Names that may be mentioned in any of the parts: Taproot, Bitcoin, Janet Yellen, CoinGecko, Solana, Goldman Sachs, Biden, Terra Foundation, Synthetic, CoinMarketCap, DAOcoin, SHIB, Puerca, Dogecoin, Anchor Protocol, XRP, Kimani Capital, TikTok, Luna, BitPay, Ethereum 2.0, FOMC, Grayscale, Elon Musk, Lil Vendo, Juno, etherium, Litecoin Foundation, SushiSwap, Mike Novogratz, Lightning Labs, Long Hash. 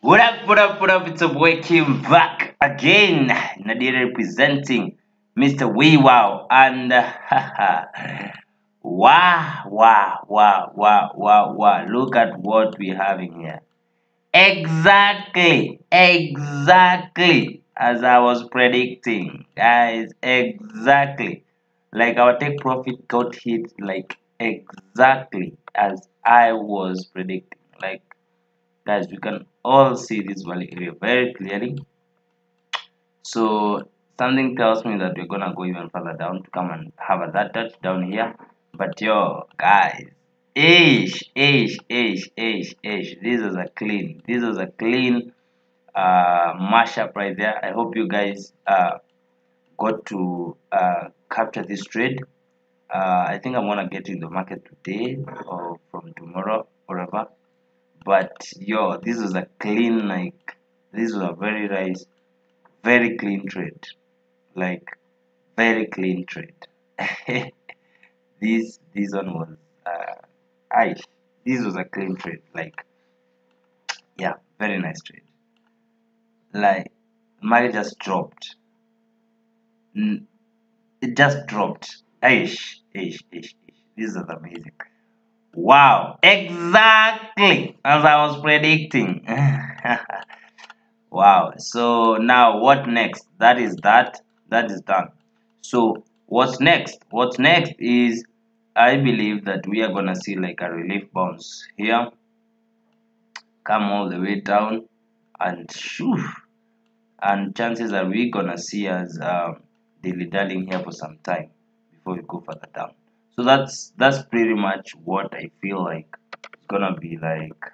What up, it's a boy Kim back again, Nadia representing Mr. WeWow, and wow, look at what we're having here. Exactly as I was predicting, guys, exactly. Like our tech profit got hit, like exactly as I was predicting, like guys, we can all see this value area very clearly. So something tells me that we're gonna go even further down to come and have that touch down here. But yo guys, this is a clean, mashup right there. I hope you guys got to capture this trade. I think I'm gonna get in the market today or from tomorrow, whatever. But yo, this was a clean, like this was a very nice, very clean trade, like very clean trade. this one was this was a clean trade, like yeah, very nice trade. Like market just dropped, it just dropped. This is amazing. Wow, exactly as I was predicting. Wow, so now what next? That is done. So what's next is I believe that we are gonna see like a relief bounce here, come all the way down, and shoo, and chances are we're gonna see as dilly dallying here for some time before we go further down. So that's pretty much what I feel like it's gonna be like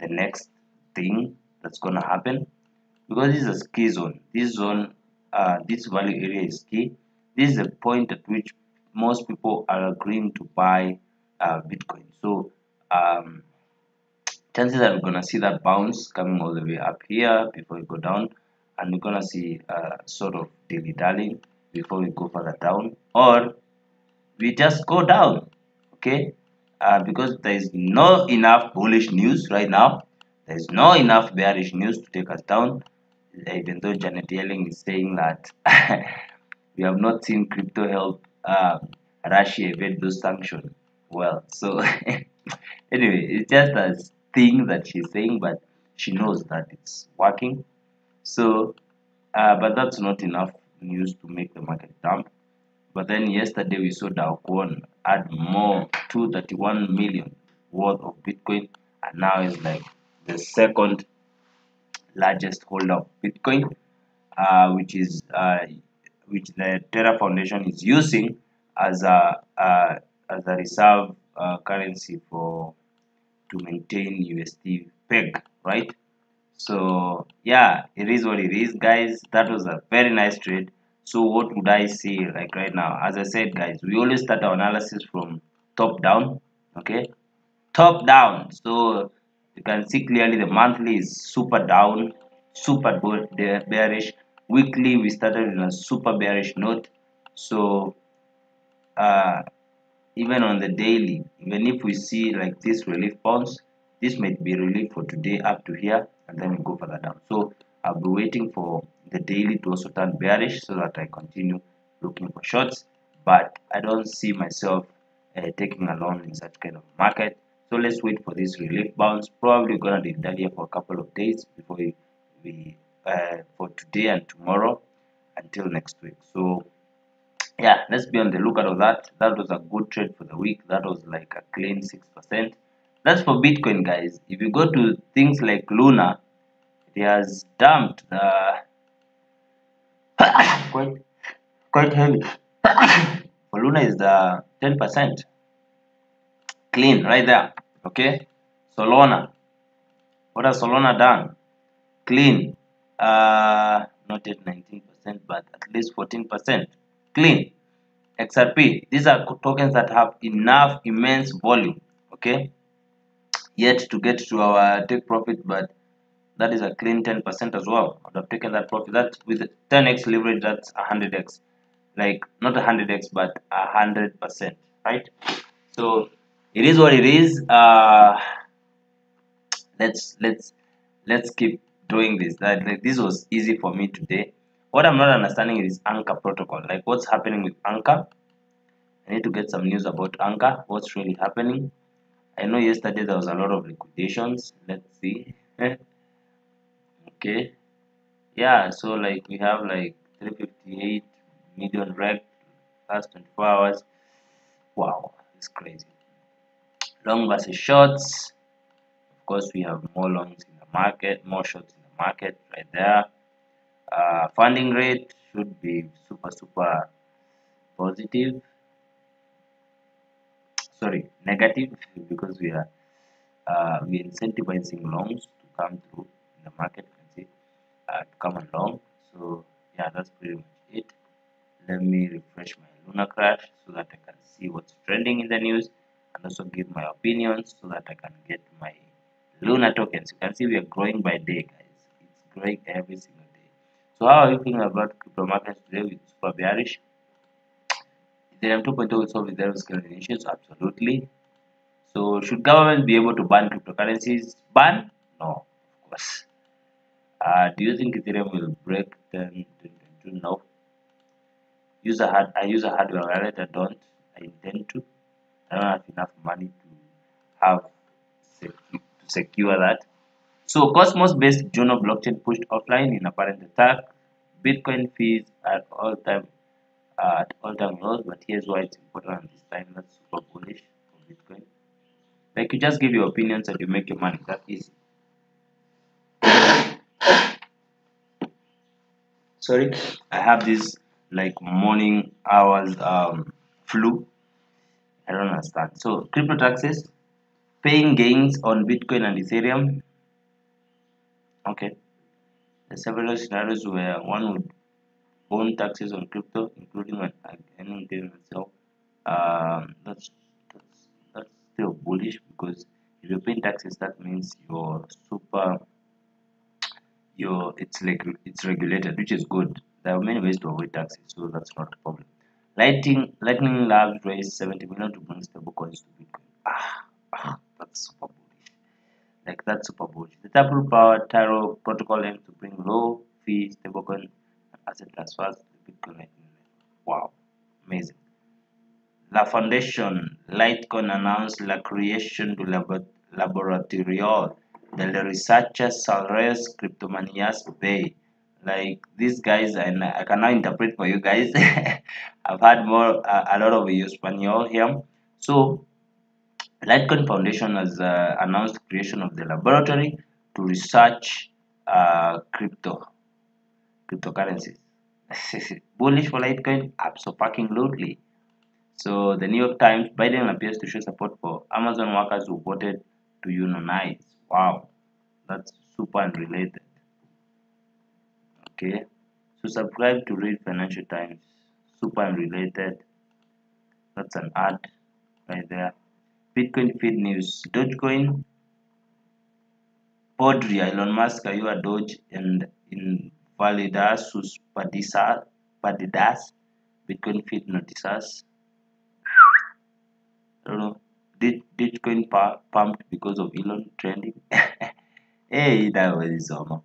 the next thing that's gonna happen, because this is a key zone. This zone, this value area is key. This is a point at which most people are agreeing to buy Bitcoin. So chances are we're gonna see that bounce coming all the way up here before we go down, and we're gonna see sort of dilly-dallying before we go further down, or we just go down, okay? Because there is no enough bullish news right now. There is no enough bearish news to take us down, even though Janet Yellen is saying that we have not seen crypto help Russia evade those sanctions. Well, so anyway, it's just a thing that she's saying, but she knows that it's working. So, but that's not enough news to make the market dump. But then yesterday we saw DAOcoin add more 231 million worth of Bitcoin, and now it's like the second largest holder of Bitcoin, which the Terra Foundation is using as a reserve currency to maintain USD peg, right? So yeah, it is what it is, guys. That was a very nice trade. So what would I see like right now? As I said, guys, we always start our analysis from top down, okay? Top down. So you can see clearly the monthly is super down, super bearish. Weekly, we started in a super bearish note. So even on the daily, even if we see like this relief bounce, this might be relief for today up to here, and then we go further down. So I'll be waiting for the daily to also turn bearish so that I continue looking for shorts, but I don't see myself taking a long in such kind of market. So let's wait for this relief bounce. Probably gonna do that here for a couple of days before we for today and tomorrow until next week. So yeah, let's be on the lookout of that. That was a good trade for the week. That was like a clean 6%. That's for Bitcoin, guys. If you go to things like Luna, it has dumped quite heavy. For Luna is the 10% clean right there, okay? Solana, what has Solana done? Clean, not at 19%, but at least 14% clean. XRP, these are tokens that have enough immense volume, okay, yet to get to our take profit, but that is a clean 10% as well. I would have taken that profit. That with 10x leverage, that's 100x, like not 100x, but 100%, right? So it is what it is. Let's Let's keep doing this. This was easy for me today. What I'm not understanding is Anchor Protocol. Like, what's happening with Anchor? I need to get some news about Anchor. What's really happening? I know yesterday there was a lot of liquidations. Let's see. Okay. Yeah, so like we have like 358 million wrecked last 24 hours. Wow, it's crazy. Long versus shorts. Of course, we have more longs in the market, more shorts in the market right there. Funding rate should be super positive. Sorry, negative, because we are incentivizing longs to come through in the market. You can see to come along. So yeah, that's pretty much it. Let me refresh my Luna crash so that I can see what's trending in the news and also give my opinions so that I can get my Luna tokens. You can see we are growing by day, guys. It's growing every single day. So how are you feeling about crypto markets today? With super bearish. Ethereum 2.0 will solve Ethereum scaling issues, absolutely. So should governments be able to ban cryptocurrencies? Ban? No, of course. Do you think Ethereum will break 10.2? No. I use a hardware wallet. I don't. I intend to. I don't have enough money to have to secure that. So Cosmos-based Juno blockchain pushed offline in apparent attack. Bitcoin fees at all-time. At all-time lows, but here's why it's important this time. That's super bullish for Bitcoin. Like, you just give your opinions and you make your money. That easy. Sorry, I have this like morning hours flu. I don't understand. So, crypto taxes, paying gains on Bitcoin and Ethereum. Okay, there's several scenarios where one would own taxes on crypto, including when earning myself. That's still bullish, because if you pay taxes, that means you're it's regulated, which is good. There are many ways to avoid taxes, so that's not a problem. Lightning Labs raised 70 million to bring stable coins to Bitcoin. That's super bullish. Like, that's super bullish. The Taproot Power Terra Protocol aims to bring low fee stablecoin asset transfers to Bitcoin. Wow, amazing. La Foundation Litecoin announced la creation du laboratorio del researchers salarios cryptomanias bay. Like, these guys, and I can now interpret for you guys. I've had a lot of Espanol here. So Litecoin Foundation has announced the creation of the laboratory to research cryptocurrencies. Bullish for Litecoin, absolutely. So the New York Times, Biden appears to show support for Amazon workers who voted to unionize. Wow, that's super unrelated. Okay, so subscribe to read Financial Times. Super unrelated. That's an ad right there. Bitcoin feed news. Dogecoin. Podria, Elon Musk, are you a Doge? And in Validas sus padidas Bitcoin feed notices. I don't know. Did Bitcoin pumped because of Elon trending? Hey, that was awesome.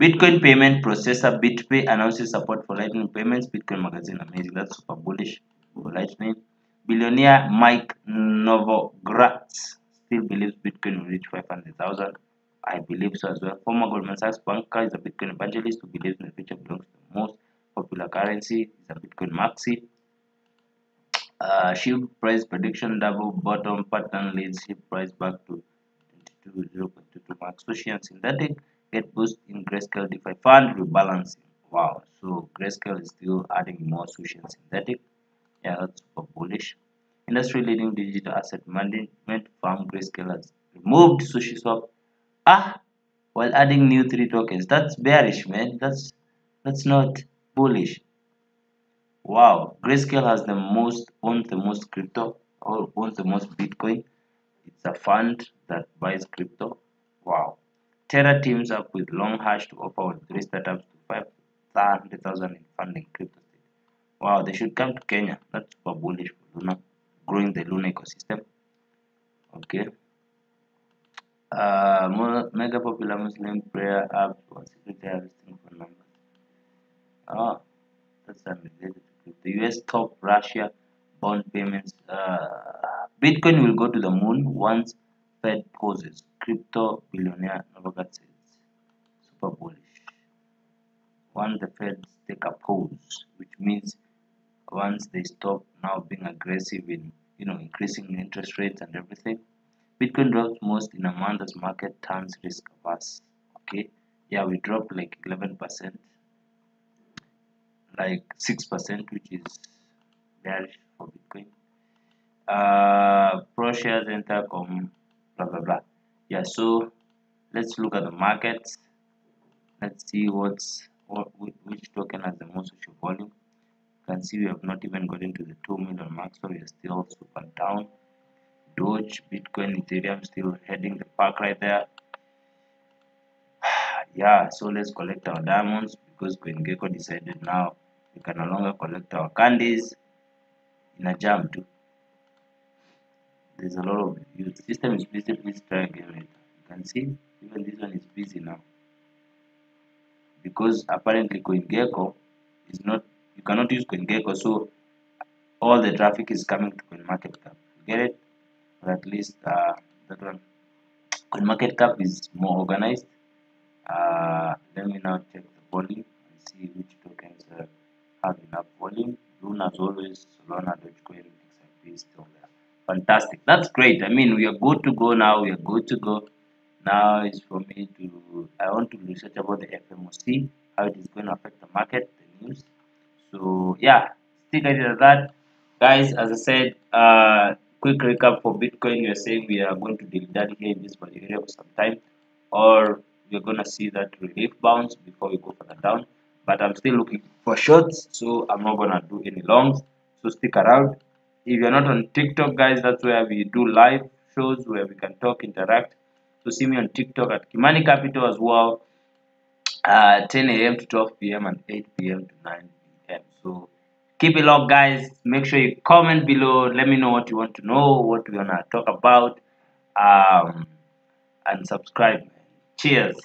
Bitcoin payment processor BitPay announces support for Lightning payments. Bitcoin magazine, amazing. That's super bullish for Lightning. Billionaire Mike Novogratz still believes Bitcoin will reach 500,000. I believe so as well. Former Goldman Sachs banker is a Bitcoin evangelist who believes in the future belongs to the most popular currency. Is a Bitcoin maxi. SHIB price prediction double bottom pattern leads SHIB price back to 22.22 max. Sushi and Synthetic get boost in Grayscale DeFi fund rebalancing. Wow, so Grayscale is still adding more Sushi and Synthetic. Yeah, that's super bullish. Industry leading digital asset management firm Grayscale has removed SushiSwap while adding new 3 tokens. That's bearish, man. That's not bullish. Wow, Grayscale has owns the most crypto, or owns the most Bitcoin. It's a fund that buys crypto. Wow. Terra teams up with Long Hash to offer with 3 startups to 500,000 in funding crypto. Wow, they should come to Kenya. That's super bullish for Luna, growing the Luna ecosystem. Okay. mega popular Muslim prayer app for security harvesting phone numbers. Oh, that's related to the US top Russia bond payments. Bitcoin will go to the moon once Fed pauses. Crypto billionaire Novogratz says super bullish. Once the Feds take a pause, which means once they stop now being aggressive in increasing interest rates and everything, Bitcoin drops most in a month as market turns risk averse. Okay, yeah, we dropped like 11%, like 6%, which is bearish for Bitcoin. ProShares enter com blah blah blah. Yeah, so let's look at the markets. Let's see which token has the most issue volume. You can see we have not even got into the 2 million mark, so we are still super down. Doge, Bitcoin, Ethereum still heading the park right there. Yeah, so let's collect our diamonds because CoinGecko decided now we can no longer collect our candies in a jam too. There's a lot of use. System is busy, please try again later. You can see even this one is busy now. Because apparently CoinGecko is not, you cannot use CoinGecko, so all the traffic is coming to CoinMarketCap. You get it? But at least that one, CoinMarketCap is more organized. Let me now check the volume and see which tokens have enough volume. Luna as always, Solana, Dogecoin, XRP is still there. Fantastic. That's great. I mean, we are good to go now. We are good to go. Now is for me to, I want to research about the FOMC, how it is going to affect the market, the news. So yeah, stick at it at that. Guys, as I said, quick recap for Bitcoin, we are saying we are going to deal that here in this body area for some time, or we are going to see that relief bounce before we go further down. But I'm still looking for shorts, so I'm not going to do any longs. So stick around. If you're not on TikTok, guys, that's where we do live shows where we can talk, interact. So see me on TikTok at Kimani Capital as well, 10 a.m. to 12 p.m. and 8 p.m. to 9 p.m. So keep it locked, guys. Make sure you comment below. Let me know what you want to know, what we want to talk about, and subscribe. Cheers.